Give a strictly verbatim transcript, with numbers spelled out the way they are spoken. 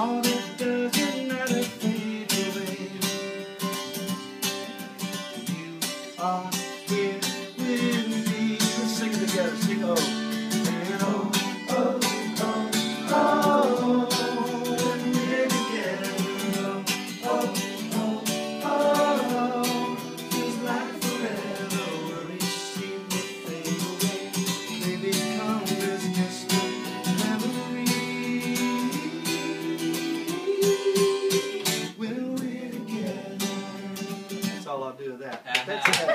all this doesn't matter for you, baby. You are here with me. Let's sing it together. Sing oh, and oh, oh, oh, oh, oh. And we're together. Oh, oh, oh, oh, oh. Feels like forever. Worries you will fade away. Baby, come with me. That's all I'll do with that. That's it.